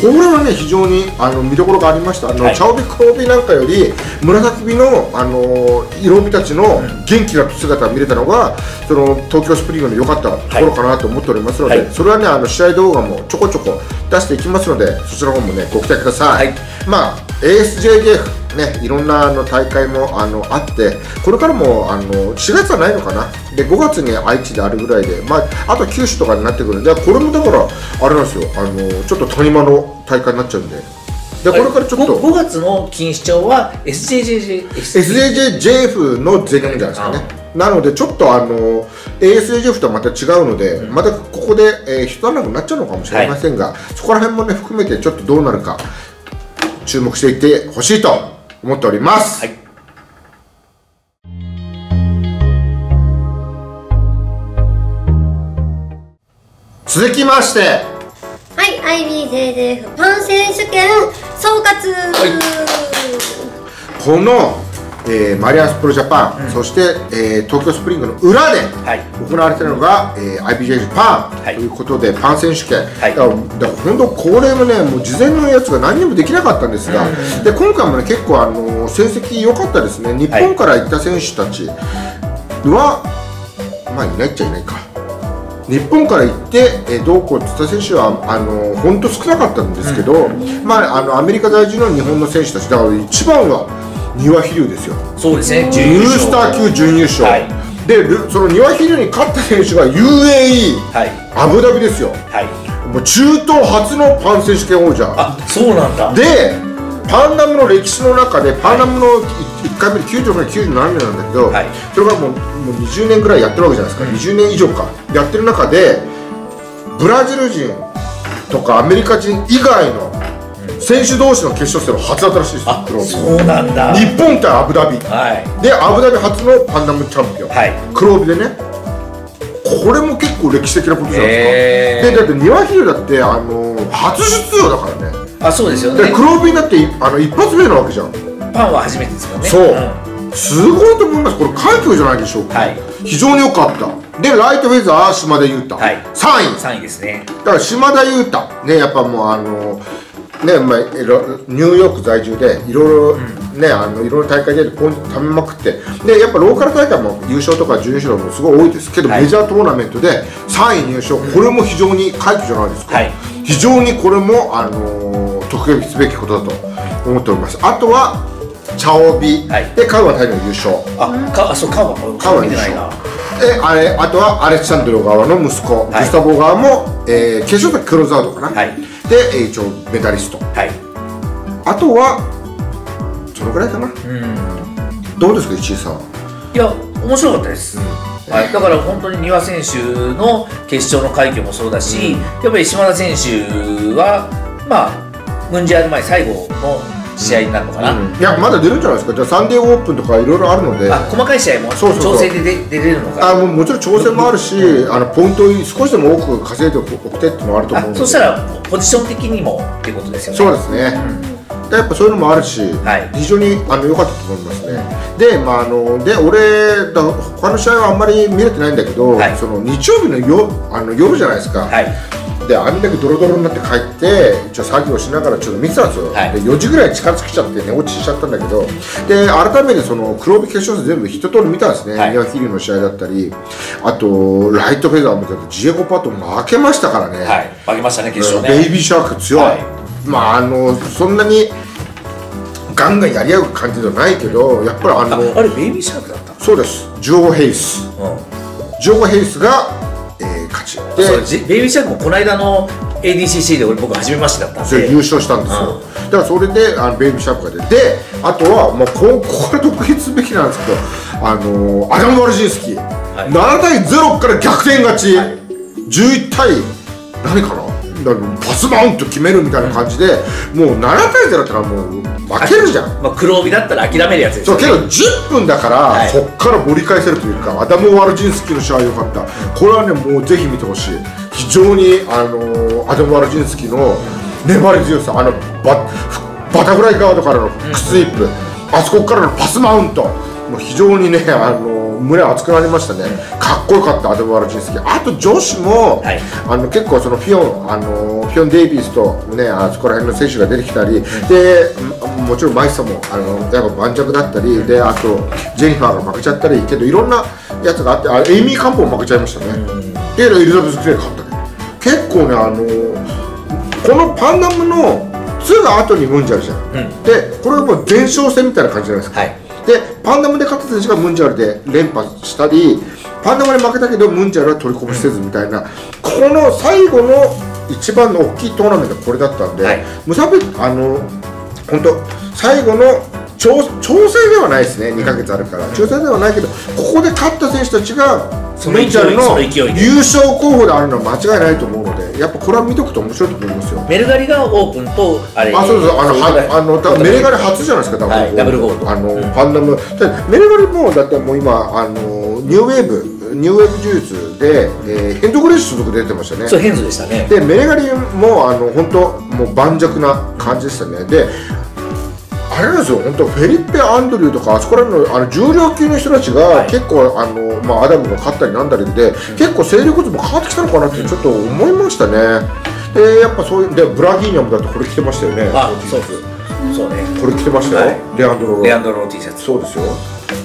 これはね非常にあの見どころがありました。あの、はい、チャオビ黒帯なんかより紫帯のあの色帯たちの元気な姿が見れたのがその東京スプリングの良かったところかなと思っておりますので、はい、それはねあの試合動画もちょこちょこ出していきますので、そちらの方もねご期待ください。はい、まあ エーエスジェイジェイエフね、いろんなあの大会もあのあってこれからもあのしがつはないのかなでごがつに愛知であるぐらいで、まあ、あと九州とかになってくるんで、これもだからあれなんですよ、あのちょっと谷間の大会になっちゃうんで、でこれからちょっとごがつの錦糸町は エスジェイジェイジェイエフ の全日本じゃないですかね。なのでちょっとあの エーエスジェイジェイエフ とはまた違うので、またここで、えー、一段落になっちゃうのかもしれませんが、はい、そこら辺もね含めてちょっとどうなるか注目していってほしいと思っております。はい、続きまして、はい、アイビージェイジェイエフ パン選手権総括、はい、この、えー、マリアスプロジャパン、うん、そして、えー、東京スプリングの裏で行われているのが、はい、えー、アイビージェイジェイエフ パン、はい、ということでパン選手権、はい、だから本当これもねもう事前のやつが何にもできなかったんですが、うん、で今回もね結構あの成績良かったですね。日本から行った選手たちは、はい、まあいないっちゃいないか。日本から行ってどうこうって言った選手は本当少なかったんですけど、うん、まあ、あのアメリカ在住の日本の選手たちだから一番は丹羽飛龍ですよ。そうですね、ニュースター級準優勝、はい、でその丹羽飛龍に勝った選手が ユーエーイー、はい、アブダビですよ、はい、もう中東初のパン選手権王者。あ、そうなんだ。でパンダムの歴史の中でパンダムのいっかいめできゅうじゅうろくねんきゅうじゅうななねんなんだけど、はい、それがもう、もうにじゅうねんぐらいやってるわけじゃないですか、うん、にじゅうねん以上かやってる中でブラジル人とかアメリカ人以外の選手同士の決勝戦は初だったらしいです。あ、そうなんだ。日本対アブダビ、はい、でアブダビ初のパンダムチャンピオン、はい、黒帯でね、これも結構歴史的なことじゃないですか。でだって丹羽飛龍だってあの初出場だからね。あ、そうですよね。で黒帯になってあの一発目なわけじゃん。パンは初めてですよね。そう、うん、すごいと思います。これ快挙じゃないでしょうか、はい、非常に良かった。でライトフェザー島田裕太、はい、さんいさんいですね。だから島田裕太ね、やっぱもうあのね、まあ、ニューヨーク在住でいろいろね、あのいろいろ大会でポイント貯めまくって、でやっぱローカル大会も優勝とか準優勝もすごい多いですけど、はい、メジャートーナメントでさんい入賞、これも非常に快挙じゃないですか、はい、非常にこれもあのー、特別すべきことだと思っております。あとはチャオビ、はい、でカウア大の優勝、あか、あ、そうカウアカウア優勝で、あれ、あとはアレクサンドロ側の息子、はい、グスタボ側も、えー、決勝でクローズアウトかな、はい、で一応メダリスト、はい、あとはそのぐらいかな。うん、どうですか石井さん。いや面白かったです、うん、はい、だから本当に丹羽選手の決勝の快挙もそうだし、うん、やっぱり島田選手はまあムンジャール前最後の試合になるのかな、うんうん、いやまだ出るんじゃないですか。じゃあサンデーオープンとかいろいろあるので、あ、細かい試合も調整で出れるのか、あ、もうもちろん調整もあるし、あのポイントを少しでも多く稼いでおく手っていうのもあると思うので、そしたらポジション的にもっていうことですよね。そうですね、うん、でやっぱそういうのもあるし、はい、非常にあの良かったと思いますね。でまああので俺だ他の試合はあんまり見れてないんだけど、はい、その日曜日のよあの夜じゃないですか、はい、であんだけドロドロになって帰ってちょっと作業しながらちょっと見てたんですよ、はい、でよじぐらい近づきちゃって寝落ちしちゃったんだけど、で改めてその黒帯決勝戦全部一通り見たんですね。丹羽飛龍の試合だったり、あとライトフェザーもだとジエゴパット負けましたからね、はい、負けましたね決勝ね。ベイビーシャーク強い、はい、まああのそんなにガンガンやり合う感じではないけど、やっぱりあの あ, あれベイビーシャークだったそうです。ジオゴヘイス、うん、ジオゴヘイスがベイビーシャークもこの間の エーディーシーシー で俺僕初めましてだったんで優勝したんですよ、うん、だからそれであのベイビーシャークが出て、あとはもうここれ特筆すべきなんですけど、あのー、アダム・ワルジンスキー、はい、ななたいゼロから逆転勝ち、はい、じゅういちたいなにかな、パスバウンド決めるみたいな感じで、もうななたいゼロだったらもう負けるじゃん。まあ黒帯だったら諦めるやつですよね。そうけどじゅっぷんだから、はい、そっから盛り返せるというか、アダム・ワルジンスキーの試合良かった。これはねもうぜひ見てほしい。非常にあのー、アダム・ワルジンスキーの粘り強さ、あの バ, バタフライガードからのクスイップ、あそこからのパスマウント、もう非常にね、あの胸熱くなりましたね、うん、かっこよかった、アドバルジンスキー。あと女子も、はい、あの結構そのフィオン、あのフィオン・デイビスと、ね、あそこら辺の選手が出てきたり、うん、でもちろんマイスさんもあのやっぱ盤石だったりで、あとジェニファーが負けちゃったりけど、いろんなやつがあって、あエイミー・カンポン負けちゃいましたね、うん、でエリザベス・クレイ勝ったけど、結構ね、あのこのパンダムのにの後にムンジャルじゃん、うん、でこれはもう前哨戦みたいな感じじゃないですか、はい、でパンダムで勝った選手がムンジャルで連覇したり、パンダムで負けたけどムンジャルは取りこぼしせずみたいな、うん、この最後の一番の大きいトーナメントがこれだったんで、はい、無差別、あの本当最後の調整ではないですね、にかげつあるから、うん、調整ではないけど、ここで勝った選手たちがムンジャルの優勝候補であるのは間違いないと思うので、やっぱこれは見とくと面白いと思いますよ。メルガリがオープンとあれ、あそうそう、あのメルガリ初じゃないですか、ダブルゴールド、あのパンダム、メルガリもだってもう今あのニューウェーブ。ニューウェーブ技術で、えー、ヘンドグレッシュ所属出てましたね。そう、ヘンズでしたね。で、メレガリもあの本当もう盤石な感じでしたね。で、あれなんですよ、本当フェリッペ・アンドリューとかあそこらのあの重量級の人たちが、はい、結構あのまあアダムが勝ったりなんだりで、うん、結構勢力図も変わってきたのかなってちょっと思いましたね。うん、で、やっぱそういうでブラギーニャもだってこれ着てましたよね。あ、そうです。そうね。これ着てましたよ。はい、レアンドロ。レアンドロの T シャツ。そうですよ。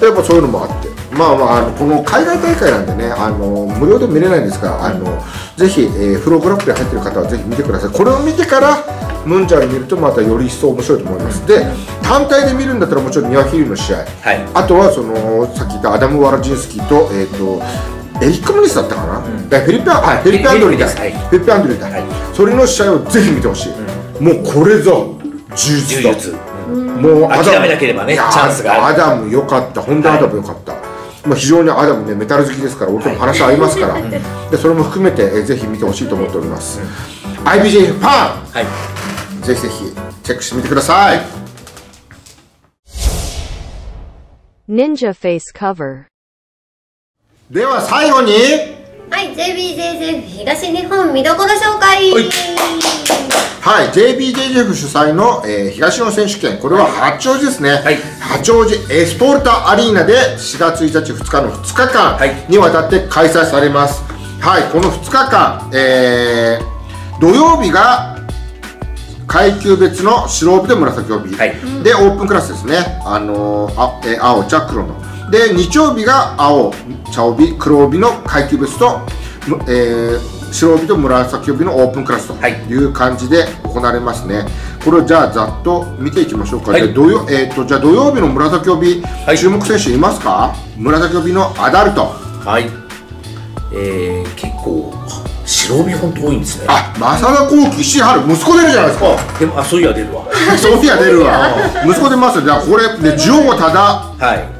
やっぱそういうのもあって、まあまあ、あのこの海外大会なんでね、あの無料で見れないんですが、あのぜひ、えー、フローグラップで入ってる方はぜひ見てください。これを見てからムンジャル見るとまたより一層面白いと思います。で、単体で見るんだったらもちろんニワヒリの試合、はい、あとはそのさっき言ったアダム・ワラジンスキーと、えーとエリック・ムニスだったかな、うん、フェリッペ・アンドリーだ、はい、フェリッペ・アンドリーだ、はい、それの試合をぜひ見てほしい、うん、もうこれぞ呪術だ。もう諦めなければね、チャンスがある。アダム良かった、本田アダム良かった、はい、まあ非常にアダムね、メタル好きですから、俺とも話合いますから、はい、でそれも含めて、えぜひ見てほしいと思っております。アイビージェイエフ パン、はい、ぜひぜひチェックしてみてください。Ninja Face Cover。では最後に、はい、ジェイビージェイジェイエフ 東日本見どころ紹介。はい、ジェイビージェイジェイエフ 主催の、えー、東日本選手権、これは八王子ですね、はい、八王子エスポルタアリーナでしがつついたち、ふつかのふつかかんにわたって開催されます。はい、このふつかかん、えー、土曜日が階級別の白帯で紫帯、はい、でオープンクラスですね、あのーあえー、青、茶、黒の、で日曜日が青、茶帯、黒帯の階級別と、えー白帯と紫帯のオープンクラスという感じで行われますね。これをじゃあざっと見ていきましょうか。じゃあ土曜日の紫帯、注目選手いますか？紫帯のアダルト。はい。えー、結構白帯本当多いんですね。あ、正田幸輝、石原、息子出るじゃないですか。でもあ、ソフィア出るわ。ソフィア出るわ。息子出ます。じゃあこれでジオゴタダ。はい。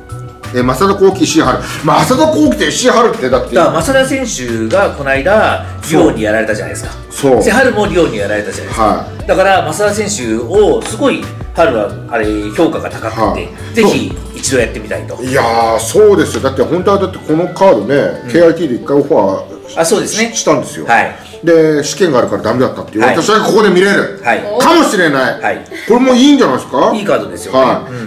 えマサダコウキ石原、マサダコウキと石原ってだってだマサダ選手がこの間リオにやられたじゃないですか。そう、春もリオにやられたじゃないですか、はい、だからマサダ選手をすごい春はあれ評価が高くて、はい、ぜひ一度やってみたいと。いやーそうですよ、だって本当はだってこのカードね、うん、ケーアイティー で一回オファーあそうですねしたんですよ、はい、で試験があるからダメだったっていう、私はここで見れるかもしれない。これもいいんじゃないですか、いいカードですよ。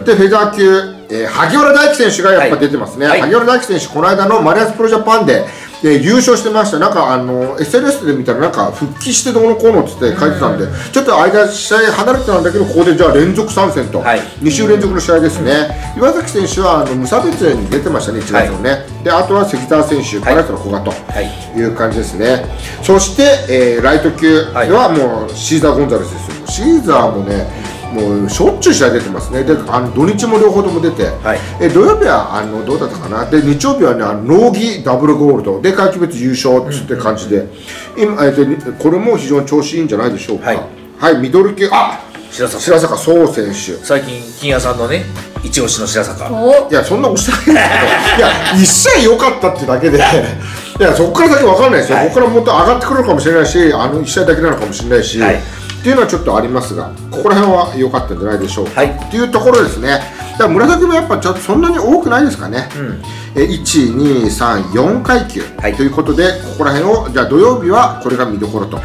でフェザー級、萩原大樹選手がやっぱ出てますね。萩原大樹選手この間のマリアスプロジャパンで優勝してました。なんかあの エスエヌエス で見たらなんか復帰してどうのこうのって書いてたんで、ちょっと間試合離れてたんだけど、ここでじゃあ連続参戦とにしゅう連続の試合ですね。岩崎選手はあの無差別に出てましたね、いちがつのね。であとは関澤選手、金田の古賀という感じですね。そしてえー、ライト級はもうシーザー・ゴンザレスですよ。シーザーもね、もうしょっちゅう試合出てますね。であの土日も両方とも出て、はい、え土曜日はあのどうだったかな、で日曜日は、ね、あのノーギダブルゴールドで階級別優勝つって感じで、今えー、これも非常に調子いいんじゃないでしょうか。はい、はい、ミドル級、あ白坂白坂壮選手、最近金谷さんのね一押しの白坂、いやそんな押してないんですけど、いやいち試合良かったってだけでいやそこから先分かんないですよ、はい、ここからもっと上がってくるのかもしれないし、あのいち試合だけなのかもしれないし、はい、っていうのはちょっとありますが、ここら辺は良かったんじゃないでしょうか、はい、っていうところですね。だから紫もやっぱちょっとそんなに多くないですかね、うん、いち、に、さん、よんかいきゅう、はい、ということでここら辺をじゃあ土曜日はこれが見どころと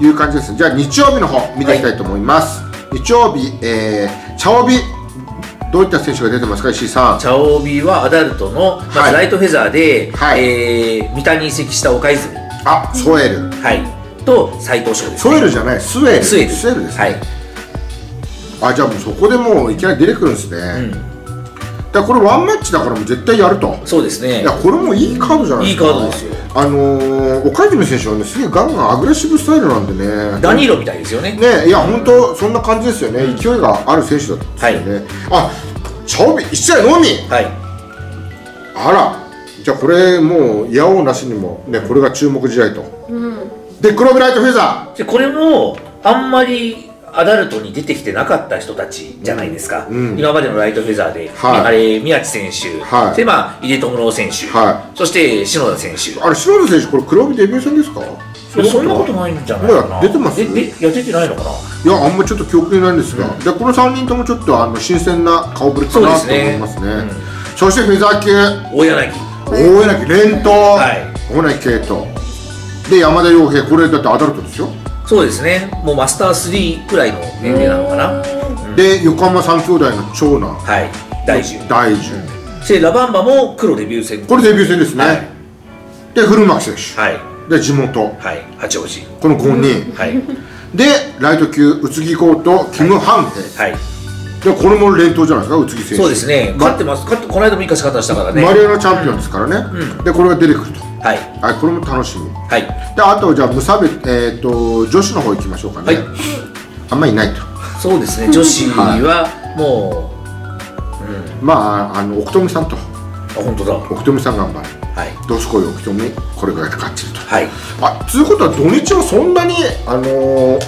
いう感じです、ね。はい、じゃあ日曜日の方見ていきたいと思います。はい、日曜日、えー、茶帯どういった選手が出てますか、石井さん。チャオビはアダルトの、まずライトフェザーで、はい、えー、三田に移籍した岡泉、あ、ソエル、はい、と斉藤翔ですね。ソエルじゃない、スエル、スエルですね。はい、あ、じゃあもうそこでもういきなり出てくるんですね。うん、だからこれワンマッチだからもう絶対やると。そうですね。いや、これもいいカードじゃないですか。いいカードですよ。あのー、岡泉選手はね、すげえガンガンアグレッシブスタイルなんでね、ダニーロみたいですよね。ね、いや、本当そんな感じですよね。うん、勢いがある選手だったんですよね。はい、あ、チャオビ一試合のみ。はい。あら、じゃあこれもういやおうなしにもね、これが注目試合と。うん、で、黒部ライトフェザー。で、これもあんまりアダルトに出てきてなかった人たちじゃないですか、うん、今までのライトフェザーで、はい、あれ宮地選手、はい、で、まあ、井手智朗選手、はい、そして篠田選手。あれ、篠田選手、これ、黒帯デビュー戦ですか。そんなことないんじゃないかな。出てます。いや、出てないのかな。いや、あんまちょっと記憶にないんですが、うん、で、このさんにんともちょっとあの新鮮な顔ぶれかなと思いますね。うん、そしてフェザー級、大柳、大柳連投、はい、大柳圭斗で山田洋平、これだってアダルトですよ。そうですね、もうマスタースリーくらいの年齢なのかな。で、横浜三兄弟の長男、はい、大樹、大樹で、ラバンバも黒デビュー戦、これデビュー戦ですね。で、古巻選手、はい、で、地元、はい、八王子、このごにん、はい、で、ライト級宇津木コート、キム・ハンヘ、はい、で、これも連投じゃないですか、宇津木選手。そうですね、勝ってます。この間もいい勝ち方したからね、マリアのチャンピオンですからね。で、これが出てくると。はい、はい、これも楽しみ。はい、で、あと、じゃあ無差別、えっと女子の方行きましょうかね。はい、あんまりいないと。そうですね、女子はもう、うん、まあ、あの奥富さんと。あ、本当だ、奥富さん頑張る。はい、どすこい奥富、これぐらいで勝ってると。はい、あ、ということは土日はそんなにあのー、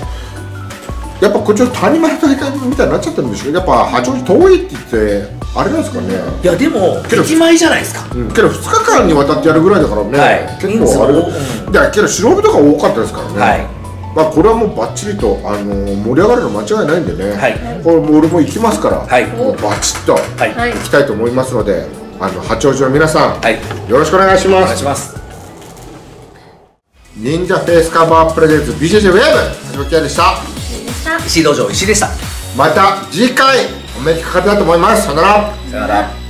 やっぱこっちの谷丸大会みたいになっちゃったんでしょう。やっぱ八王子遠いって言ってあれなんですかね。いや、でも駅前じゃないですか。けどふつかかんにわたってやるぐらいだからね、結構あれだけど白帯とか多かったですからね。まあ、これはもうばっちりと盛り上がるの間違いないんでね、これも俺も行きますから、ばっちっと行きたいと思いますので、八王子の皆さんよろしくお願いします。忍者フェイスカバープレゼンツ ビージェージェー ウェブ、橋本圭でした。石井道場石井でした。また次回お目にかかりたいと思います。さよなら。さよなら。